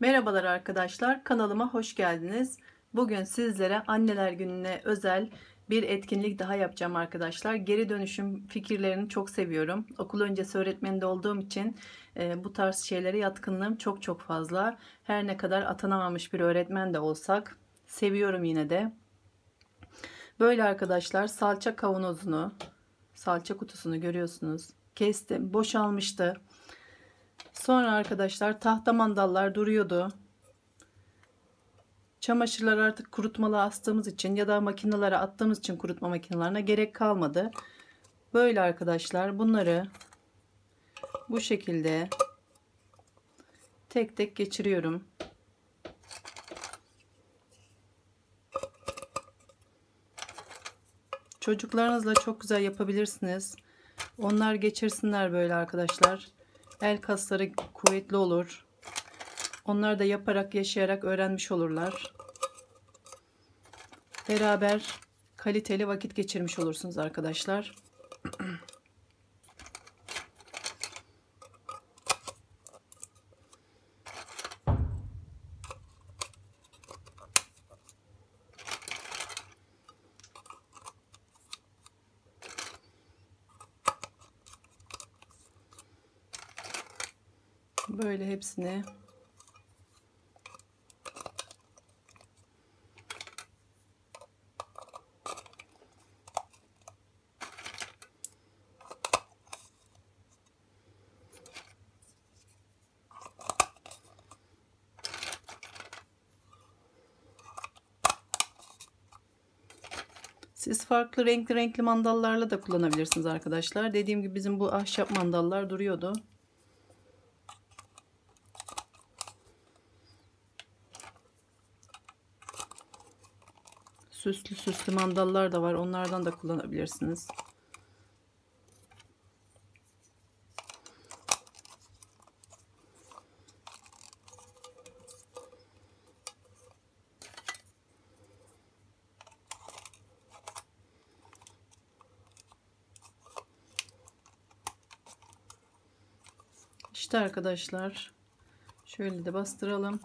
Merhabalar arkadaşlar, kanalıma hoş geldiniz. Bugün sizlere anneler gününe özel bir etkinlik daha yapacağım arkadaşlar. Geri dönüşüm fikirlerini çok seviyorum. Okul öncesi öğretmeninde olduğum için bu tarz şeylere yatkınlığım çok fazla. Her ne kadar atanamamış bir öğretmen de olsak seviyorum yine de. Böyle arkadaşlar, salça kavanozunu, salça kutusunu görüyorsunuz. Kestim, boşalmıştı. Sonra arkadaşlar tahta mandallar duruyordu. Çamaşırlar artık kurutmalı astığımız için ya da makinelere attığımız için kurutma makinelerine gerek kalmadı. Böyle arkadaşlar, bunları bu şekilde tek tek geçiriyorum. Çocuklarınızla çok güzel yapabilirsiniz. Onlar geçirsinler böyle arkadaşlar. El kasları kuvvetli olur. Onlar da yaparak, yaşayarak öğrenmiş olurlar. Beraber kaliteli vakit geçirmiş olursunuz arkadaşlar. Böyle hepsini siz farklı renkli mandallarla da kullanabilirsiniz arkadaşlar. Dediğim gibi bizim bu ahşap mandallar duruyordu. Süslü mandallar da var. Onlardan da kullanabilirsiniz. İşte arkadaşlar, şöyle de bastıralım.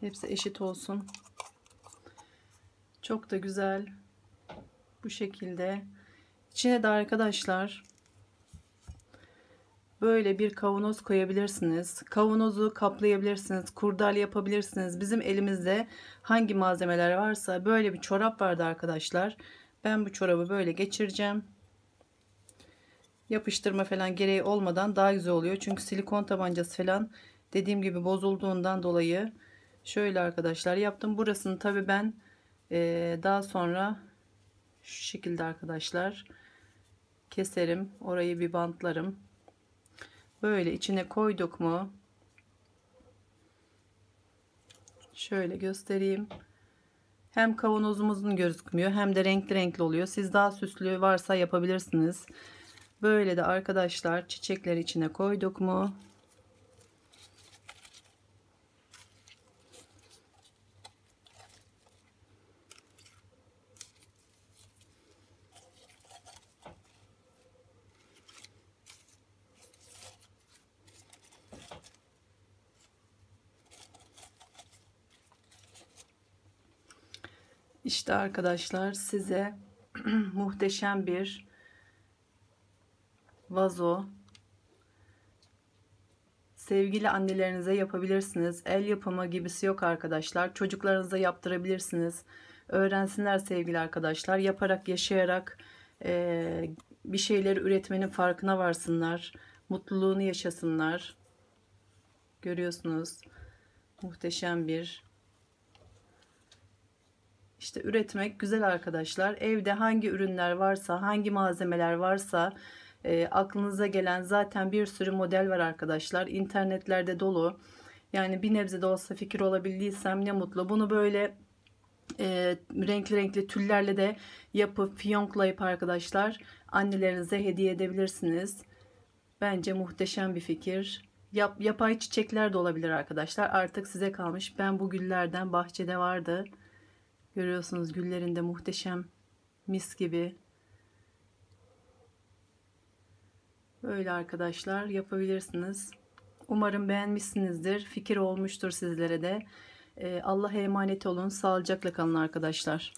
Hepsi eşit olsun. Çok da güzel bu şekilde. İçine de arkadaşlar böyle bir kavanoz koyabilirsiniz. Kavanozu kaplayabilirsiniz. Kurdal yapabilirsiniz. Bizim elimizde hangi malzemeler varsa. Böyle bir çorap vardı arkadaşlar. Ben bu çorabı böyle geçireceğim. Yapıştırma falan gereği olmadan daha güzel oluyor. Çünkü silikon tabancası falan dediğim gibi bozulduğundan dolayı şöyle arkadaşlar yaptım. Burasını tabii ben daha sonra şu şekilde arkadaşlar keserim, orayı bir bantlarım. Böyle içine koyduk mu, şöyle göstereyim, hem kavanozumuzun gözükmüyor hem de renkli oluyor. Siz daha süslü varsa yapabilirsiniz. Böyle de arkadaşlar çiçekleri içine koyduk mu, İşte arkadaşlar size muhteşem bir vazo. Sevgili annelerinize yapabilirsiniz. El yapımı gibisi yok arkadaşlar. Çocuklarınıza yaptırabilirsiniz. Öğrensinler sevgili arkadaşlar. Yaparak, yaşayarak bir şeyleri üretmenin farkına varsınlar. Mutluluğunu yaşasınlar. Görüyorsunuz. Muhteşem bir. İşte üretmek güzel arkadaşlar. Evde hangi ürünler varsa, hangi malzemeler varsa aklınıza gelen zaten bir sürü model var arkadaşlar. İnternetlerde dolu. Yani bir nebze de olsa fikir olabildiysem ne mutlu. Bunu böyle renkli tüllerle de yapıp fiyonklayıp arkadaşlar annelerinize hediye edebilirsiniz. Bence muhteşem bir fikir. Yapay çiçekler de olabilir arkadaşlar. Artık size kalmış. Ben bu güllerden bahçede vardı. Görüyorsunuz güllerinde muhteşem, mis gibi. Böyle arkadaşlar yapabilirsiniz. Umarım beğenmişsinizdir. Fikir olmuştur sizlere de. Allah'a emanet olun. Sağlıcakla kalın arkadaşlar.